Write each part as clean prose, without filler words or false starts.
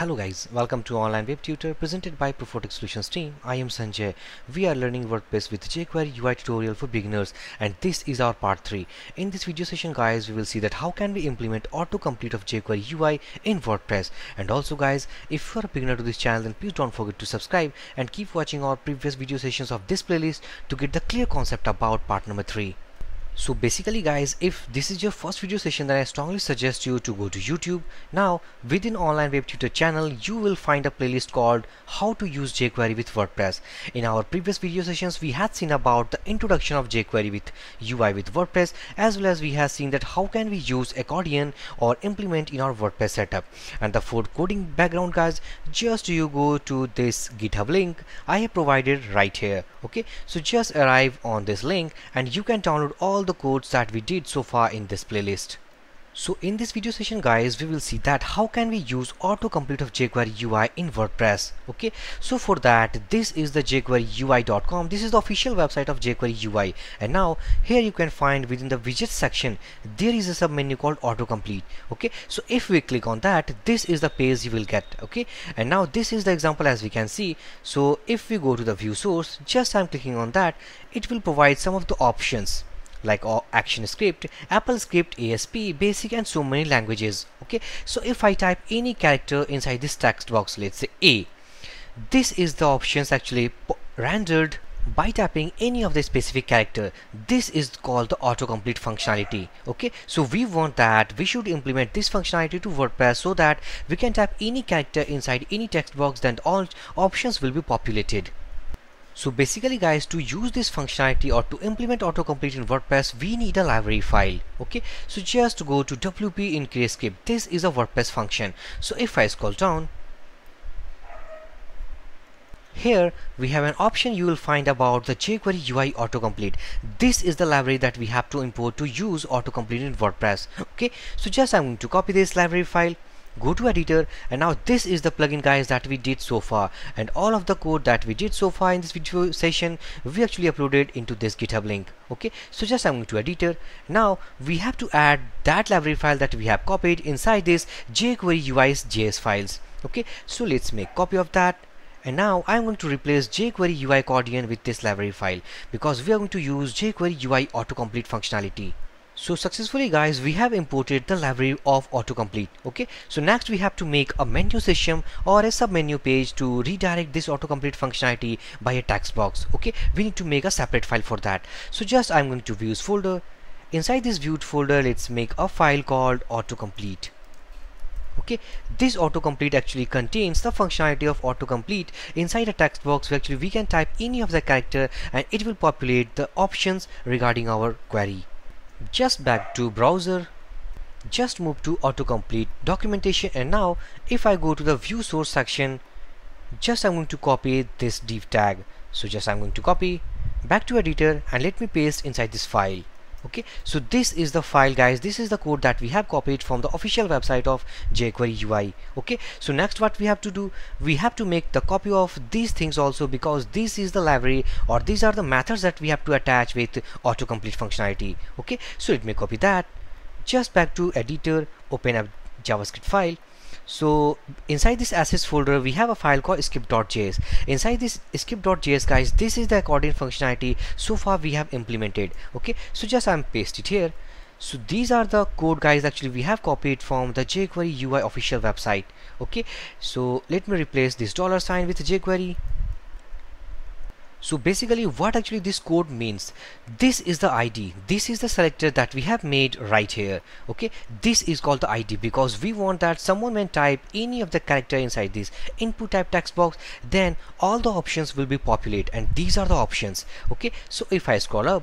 Hello guys, welcome to Online Web Tutor presented by Profotech Solutions team. I am Sanjay. We are learning WordPress with jQuery UI tutorial for beginners, and this is our part 3. In this video session guys, we will see that how can we implement autocomplete of jQuery UI in WordPress. And also guys, if you are a beginner to this channel, then please don't forget to subscribe and keep watching our previous video sessions of this playlist to get the clear concept about part number 3. So basically guys, if this is your first video session, then I strongly suggest you to go to YouTube. Now within Online Web Tutor channel, you will find a playlist called How to Use jQuery with WordPress. In our previous video sessions, we had seen about the introduction of jQuery with UI with WordPress, as well as we have seen that how can we use accordion or implement in our WordPress setup. And the for coding background guys, just you go to this GitHub link I have provided right here. Okay, so just arrive on this link and you can download all the codes that we did so far in this playlist. So in this video session guys, we will see that how can we use autocomplete of jQuery UI in WordPress. Okay, so for that, this is the jQueryui.com. This is the official website of jQuery UI, and now here you can find within the widget section there is a sub menu called autocomplete. Okay, so if we click on that, this is the page you will get. Okay, and now this is the example as we can see. So if we go to the view source, just I'm clicking on that, it will provide some of the options like action script, Apple script, ASP, basic, and so many languages. Okay, so if I type any character inside this text box, let's say A, this is the options actually rendered by tapping any of the specific character. This is called the autocomplete functionality. Okay, so we want that we should implement this functionality to WordPress so that we can type any character inside any text box, then all options will be populated. So basically guys, to use this functionality or to implement autocomplete in WordPress, we need a library file. Okay, so just go to wp in create script. This is a WordPress function. So if I scroll down, here we have an option you will find about the jQuery UI autocomplete. This is the library that we have to import to use autocomplete in WordPress. Okay, so just I'm going to copy this library file, go to editor, and now this is the plugin guys that we did so far, and all of the code that we did so far in this video session we actually uploaded into this GitHub link. Okay, so just I'm going to editor. Now we have to add that library file that we have copied inside this jQuery UI's JS files. Okay, so let's make copy of that, and now I'm going to replace jQuery UI accordion with this library file because we are going to use jQuery UI autocomplete functionality. So successfully guys, we have imported the library of autocomplete. Okay, so next we have to make a menu system or a submenu page to redirect this autocomplete functionality by a text box. Okay, we need to make a separate file for that. So just I'm going to views folder. Inside this viewed folder, let's make a file called autocomplete. Okay, this autocomplete actually contains the functionality of autocomplete inside a text box where actually we can type any of the character and it will populate the options regarding our query. Just back to browser, just move to autocomplete documentation, and now if I go to the view source section, just I'm going to copy this div tag. So just I'm going to copy back to editor and let me paste inside this file. Okay, so this is the file guys, this is the code that we have copied from the official website of jQuery UI. Okay, so next what we have to do, we have to make the copy of these things also because this is the library or these are the methods that we have to attach with autocomplete functionality. Okay, so let me copy that, just back to editor, open up JavaScript file. So inside this assets folder we have a file called script.js. Inside this script.js guys, this is the accordion functionality so far we have implemented. Okay, so just I'm paste it here. So these are the code guys actually we have copied from the jQuery UI official website. Okay, so let me replace this dollar sign with jQuery. So basically what actually this code means, this is the ID, this is the selector that we have made right here. Okay, this is called the ID because we want that someone when type any of the character inside this input type text box, then all the options will be populated, and these are the options. Okay, so if I scroll up,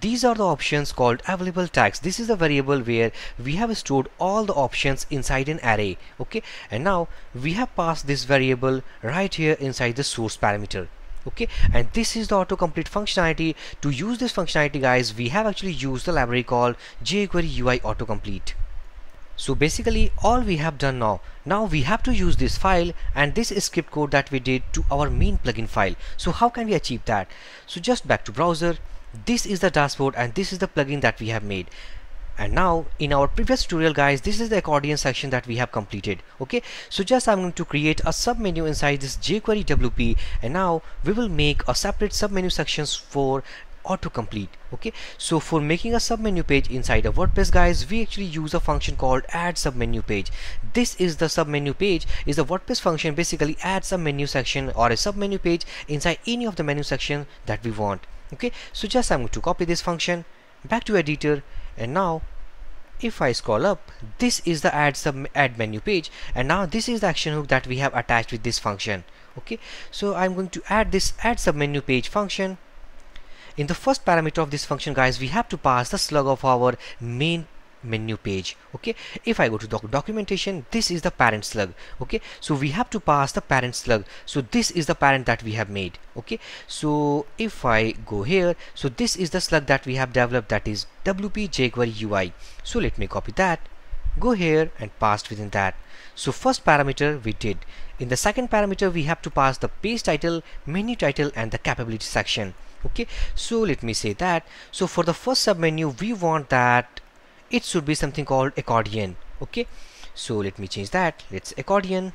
these are the options called available tags. This is the variable where we have stored all the options inside an array. Okay, and now we have passed this variable right here inside the source parameter. Okay, and this is the autocomplete functionality. To use this functionality guys, we have actually used the library called jQuery UI autocomplete. So basically all we have done now we have to use this file and this script code that we did to our main plugin file. So how can we achieve that? So just back to browser, this is the dashboard and this is the plugin that we have made. And now in our previous tutorial, guys, this is the accordion section that we have completed. Okay, so just I'm going to create a sub menu inside this jQuery WP, and now we will make a separate sub menu sections for autocomplete. Okay, so for making a submenu page inside of WordPress, guys, we actually use a function called add submenu page. This is the submenu page is a WordPress function basically adds a menu section or a submenu page inside any of the menu section that we want. Okay, so just I'm going to copy this function back to editor, and now if I scroll up, this is the add menu page, and now this is the action hook that we have attached with this function. Okay, so I'm going to add this add submenu page function. In the first parameter of this function, guys, we have to pass the slug of our main menu page. Okay, if I go to documentation, this is the parent slug. Okay, so we have to pass the parent slug. So this is the parent that we have made. Okay, so if I go here, so this is the slug that we have developed, that is WP jQuery UI. So let me copy that, go here and paste within that. So first parameter we did. In the second parameter, we have to pass the page title, menu title and the capability section. Okay, so let me say that. So for the first submenu, we want that it should be something called accordion. Okay, so let me change that. Let's accordion.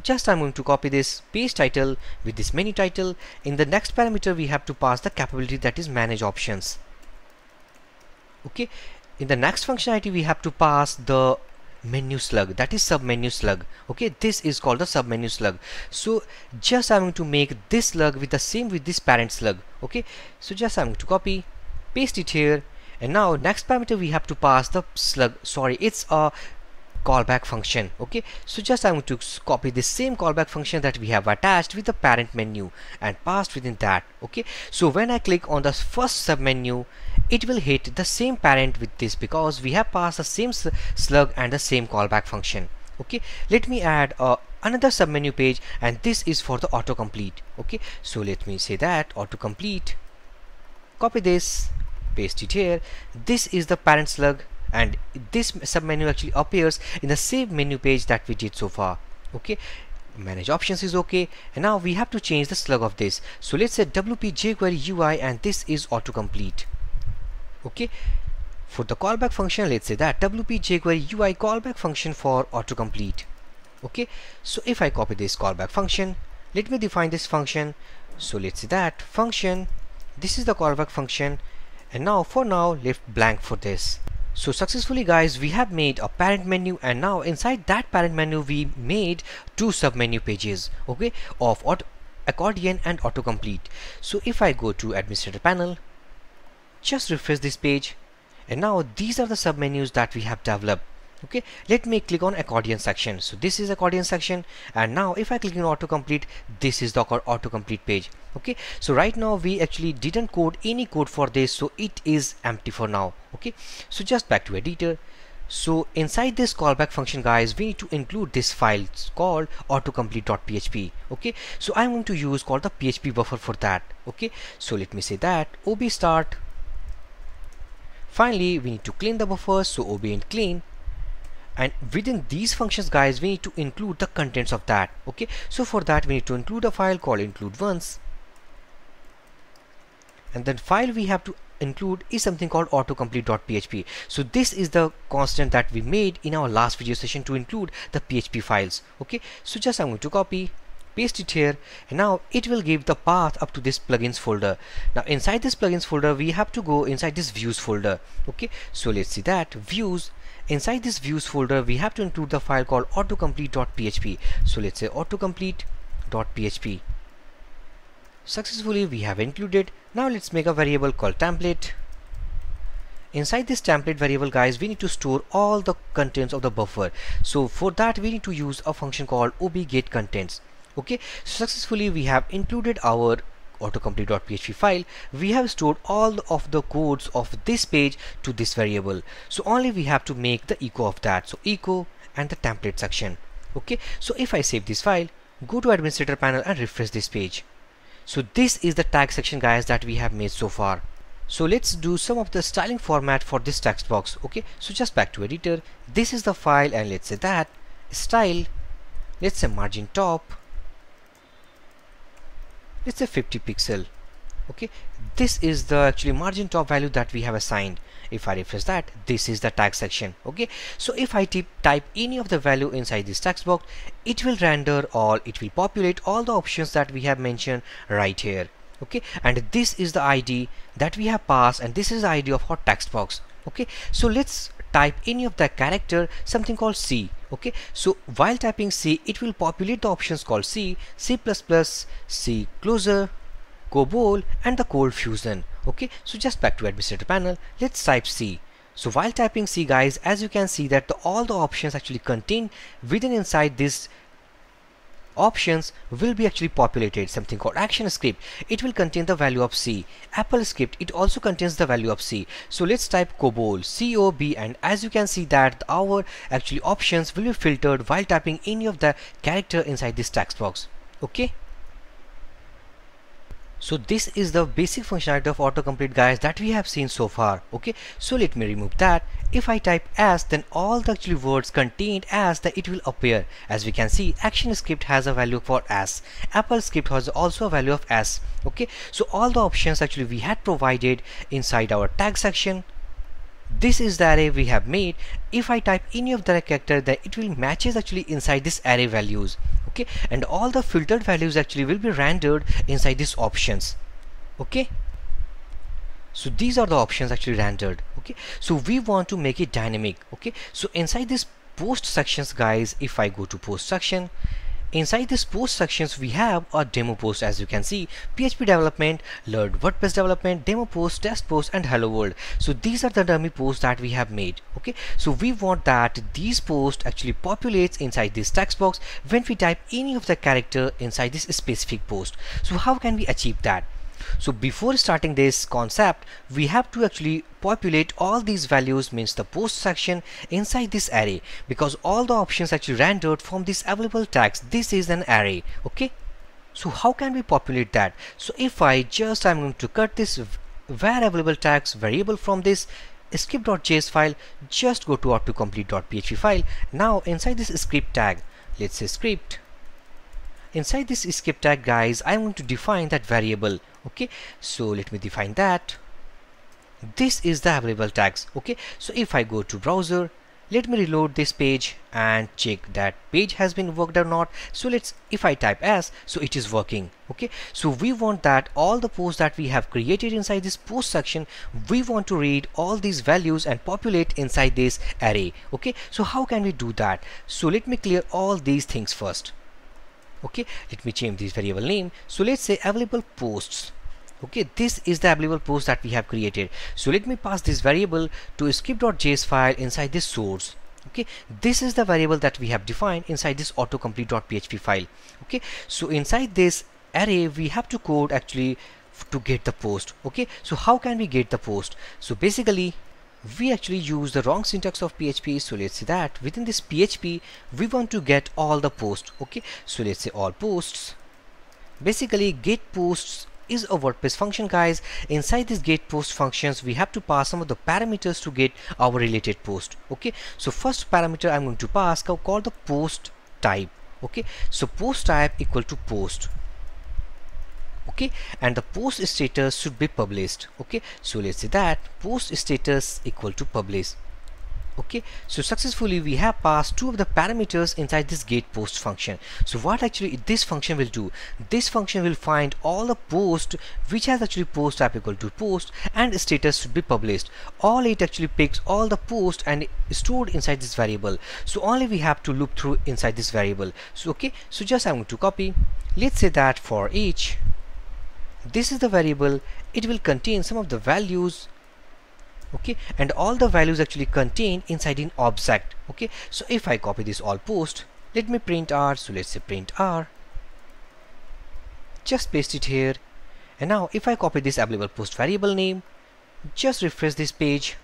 Just I'm going to copy this page title with this menu title. In the next parameter, we have to pass the capability, that is manage options. Okay, in the next functionality, we have to pass the menu slug, that is submenu slug. Okay, this is called the submenu slug. So just I'm going to make this slug with the same with this parent slug. Okay, so just I'm going to copy, paste it here, and now next parameter we have to pass the slug. Sorry, it's a callback function. Okay, so just I'm going to copy the same callback function that we have attached with the parent menu and passed within that. Okay, so when I click on the first submenu, it will hit the same parent with this because we have passed the same slug and the same callback function. Okay, let me add another submenu page, and this is for the autocomplete. Okay, so let me say that autocomplete, copy this, paste it here. This is the parent slug, and this submenu actually appears in the same menu page that we did so far. Okay, manage options is okay, and now we have to change the slug of this. So let's say WP jQuery UI, and this is autocomplete. Okay, for the callback function, let's say that WP jQuery UI callback function for autocomplete. Okay, so if I copy this callback function, let me define this function. So let's say that function, this is the callback function, and now for now left blank for this. So successfully, guys, we have made a parent menu, and now inside that parent menu we made two submenu pages, okay, of accordion and autocomplete. So if I go to administrator panel, just refresh this page, and now these are the submenus that we have developed. Okay, let me click on accordion section. So this is accordion section, and now if I click on autocomplete, this is the autocomplete page. Okay, so right now we actually didn't code any code for this, so it is empty for now. Okay, so just back to editor. So inside this callback function, guys, we need to include this file. It's called autocomplete.php. okay, so I'm going to use called the PHP buffer for that. Okay, so let me say that ob start. Finally, we need to clean the buffer, so ob and clean. And within these functions, guys, we need to include the contents of that. Okay, so for that we need to include a file called include once, and then file we have to include is something called autocomplete.php. so this is the constant that we made in our last video session to include the PHP files. Okay, so just I'm going to copy, paste it here, and now it will give the path up to this plugins folder. Now inside this plugins folder, we have to go inside this views folder. Okay, so let's see that views. Inside this views folder, we have to include the file called autocomplete.php. so let's say autocomplete.php. successfully we have included. Now let's make a variable called template. Inside this template variable, guys, we need to store all the contents of the buffer. So for that we need to use a function called obGetContents. Okay, so successfully we have included our autocomplete.php file. We have stored all of the codes of this page to this variable, so only we have to make the echo of that. So echo and the template section. Okay, so if I save this file, go to administrator panel and refresh this page. So this is the tag section, guys, that we have made so far. So let's do some of the styling format for this text box. Okay, so just back to editor. This is the file, and let's say that style, let's say margin top, let's say 50 pixel. Okay, this is the actually margin top value that we have assigned. If I refresh that, this is the tag section. Okay, so if I type any of the value inside this text box, it will render or it will populate all the options that we have mentioned right here. Okay, and this is the ID that we have passed, and this is the ID of our text box. Okay, so let's type any of the character, something called C. Okay, so while typing C, it will populate the options called C, C++, C closer, COBOL and the Cold Fusion. Okay, so just back to administrator panel, let's type C. So while typing C, guys, as you can see that all the options actually contained within inside this options will be actually populated. Something called action script, it will contain the value of C. Apple script, it also contains the value of C. So let's type COBOL, C-O-B, and as you can see that our actually options will be filtered while typing any of the character inside this text box. Okay, so this is the basic functionality of autocomplete, guys, that we have seen so far. Okay, so let me remove that. If I type as, then all the actually words contained as that it will appear. As we can see, action script has a value for as, Apple script has also a value of as. Okay, so all the options actually we had provided inside our tag section. This is the array we have made. If I type any of the character, that it will matches actually inside this array values. Okay, and all the filtered values actually will be rendered inside these options. Okay, so these are the options actually rendered. Okay, so we want to make it dynamic. Okay, so inside this post sections, guys, if I go to post section, inside this post sections we have our demo post. As you can see, PHP development, learn WordPress development, demo post, test post and hello world. So these are the dummy posts that we have made. Okay, so we want that these posts actually populates inside this text box when we type any of the character inside this specific post. So how can we achieve that? So before starting this concept, we have to actually populate all these values, means the post section, inside this array, because all the options actually rendered from this available tags, this is an array. Okay, so how can we populate that? So if I just, I'm going to cut this where available tags variable from this script.js file, just go to autocomplete.php file. Now inside this script tag, let's say script, inside this script tag, guys, I'm going to define that variable. Okay, so let me define that. This is the available tags. Okay, so if I go to browser, let me reload this page and check that page has been worked or not. So let's, if I type as, so it is working. Okay, so we want that all the posts that we have created inside this post section, we want to read all these values and populate inside this array. Okay, so how can we do that? So let me clear all these things first. Okay, let me change this variable name. So let's say available posts. Okay, this is the available post that we have created. So let me pass this variable to script.js file inside this source. Okay, this is the variable that we have defined inside this autocomplete.php file. Okay, so inside this array we have to code actually to get the post. Okay, so how can we get the post? So basically we actually use the wrong syntax of PHP. So let's say that within this PHP we want to get all the posts. Okay, so let's say all posts. Basically get posts is a WordPress function, guys. Inside this get post functions we have to pass some of the parameters to get our related post. Okay, so first parameter I'm going to pass, I'll call the post type. Okay, so post type equal to post. Okay, and the post status should be published. Okay, so let's say that post status equal to publish. Okay, so successfully we have passed two of the parameters inside this get post function. So what actually this function will do, this function will find all the posts which has actually post type equal to post and status should be published. All it actually picks all the posts and stored inside this variable. So only we have to loop through inside this variable. So okay, so just I'm going to copy, let's say that for each, this is the variable, it will contain some of the values. Okay, and all the values actually contained inside an object. Okay, so if I copy this all post, let me print r. So let's say print r, just paste it here. And now if I copy this available post variable name, just refresh this page,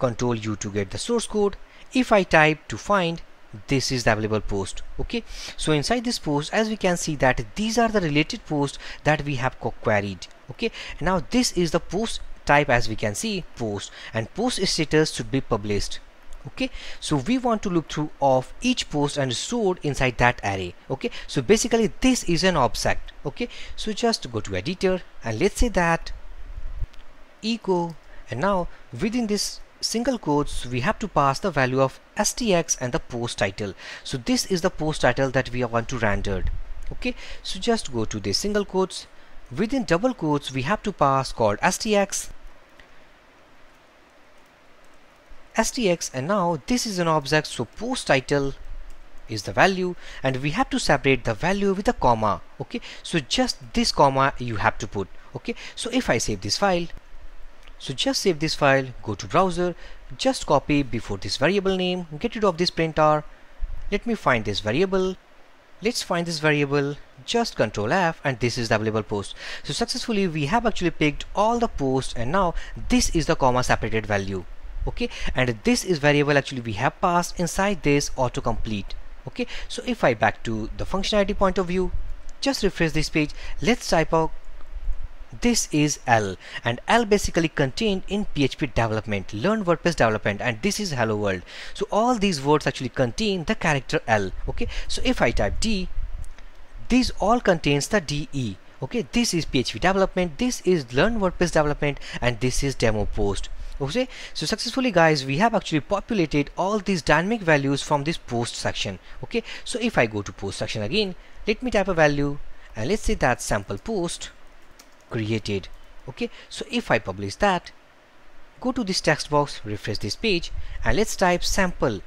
Control U to get the source code. If I type to find, this is the available post. Okay, so inside this post, as we can see that these are the related posts that we have queried. Okay, now this is the post type, as we can see post, and post status should be published. Okay, so we want to look through of each post and stored inside that array. Okay, so basically this is an object. Okay, so just go to editor and let's say that echo, and now within this single quotes we have to pass the value of stx and the post title. So this is the post title that we want to render. Okay, so just go to the single quotes, within double quotes we have to pass called stx, and now this is an object, so post title is the value and we have to separate the value with a comma. Okay, so just this comma you have to put. Okay, so if I save this file, so just save this file, go to browser, just copy before this variable name, get rid of this printer. Let me find this variable. Let's find this variable, just Control F, and this is the available post. So successfully we have actually picked all the posts, and now this is the comma separated value. Okay, and this is variable actually we have passed inside this autocomplete. Okay, so if I back to the functionality point of view, just refresh this page, let's type out this is L, and L basically contained in PHP development, learn WordPress development, and this is hello world. So all these words actually contain the character L. Okay, so if I type D, these all contains the DE. Okay, this is PHP development, this is learn WordPress development, and this is demo post. Okay, so successfully guys we have actually populated all these dynamic values from this post section. Okay, so if I go to post section again, let me type a value and let's say that sample post created. Okay, so if I publish that, go to this text box, refresh this page, and let's type sample.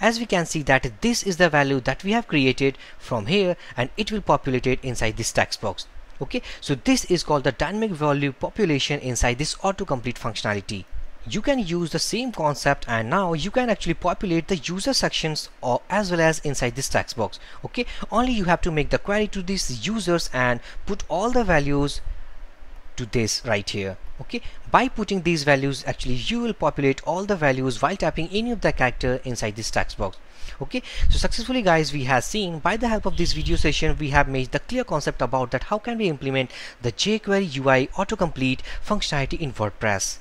As we can see that this is the value that we have created from here, and it will populate it inside this text box. Okay, so this is called the dynamic value population inside this autocomplete functionality. You can use the same concept, and now you can actually populate the user sections or as well as inside this text box. Okay, only you have to make the query to these users and put all the values to this right here. Okay, by putting these values actually you will populate all the values while typing any of the character inside this text box. Okay, so successfully guys we have seen, by the help of this video session, we have made the clear concept about that how can we implement the jQuery UI autocomplete functionality in WordPress.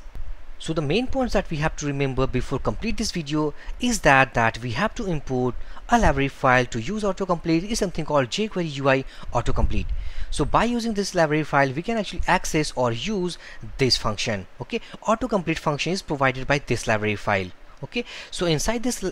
So the main points that we have to remember before complete this video is that we have to import a library file to use autocomplete is something called jQuery UI autocomplete. So by using this library file we can actually access or use this function. Okay, autocomplete function is provided by this library file. Okay, so inside this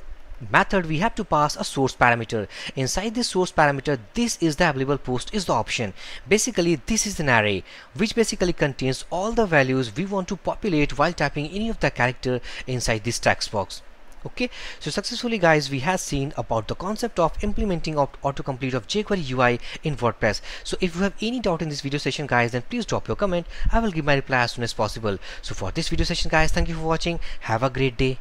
method we have to pass a source parameter. Inside this source parameter, this is the available post is the option. Basically this is an array which basically contains all the values we want to populate while typing any of the character inside this text box. Okay, so successfully guys we have seen about the concept of implementing of autocomplete of jQuery UI in WordPress. So if you have any doubt in this video session guys, then please drop your comment. I will give my reply as soon as possible. So for this video session guys, thank you for watching. Have a great day.